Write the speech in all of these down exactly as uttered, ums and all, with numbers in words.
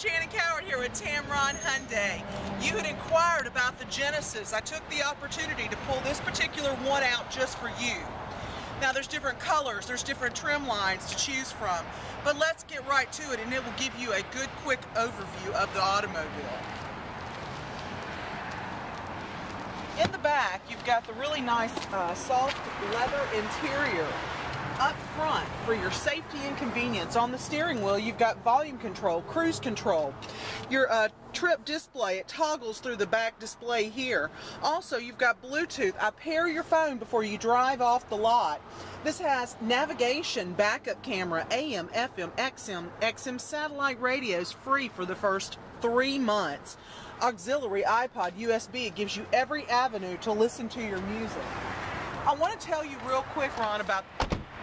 Shannon Cowart here with Tameron Hyundai. You had inquired about the Genesis. I took the opportunity to pull this particular one out just for you. Now there's different colors, there's different trim lines to choose from, but let's get right to it and it will give you a good quick overview of the automobile. In the back, you've got the really nice uh, soft leather interior. Up front, for your safety and convenience, on the steering wheel you've got volume control, cruise control, your uh, trip display. It toggles through the back display here. Also, you've got Bluetooth. I pair your phone before you drive off the lot. This has navigation, backup camera, A M, F M, X M, X M satellite radios, free for the first three months. Auxiliary iPod, U S B. It gives you every avenue to listen to your music. I want to tell you real quick, Ron, about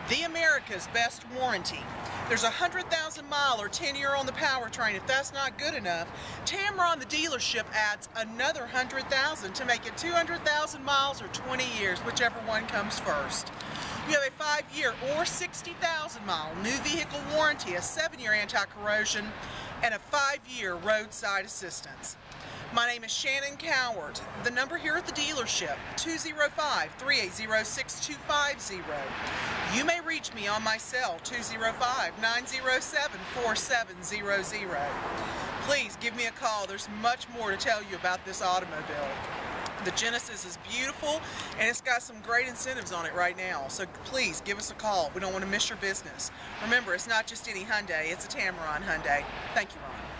the America's Best Warranty. There's a one hundred thousand mile or ten year on the powertrain. If that's not good enough, Tameron, the dealership, adds another one hundred thousand to make it two hundred thousand miles or twenty years, whichever one comes first. You have a five year or sixty thousand mile new vehicle warranty, a seven year anti-corrosion, and a five year roadside assistance. My name is Shannon Cowart. The number here at the dealership, two zero five, three eight zero, six two five zero. You may reach me on my cell, two zero five, nine zero seven, four seven zero zero. Please give me a call. There's much more to tell you about this automobile. The Genesis is beautiful, and it's got some great incentives on it right now. So please give us a call. We don't want to miss your business. Remember, it's not just any Hyundai. It's a Tameron Hyundai. Thank you, Ron.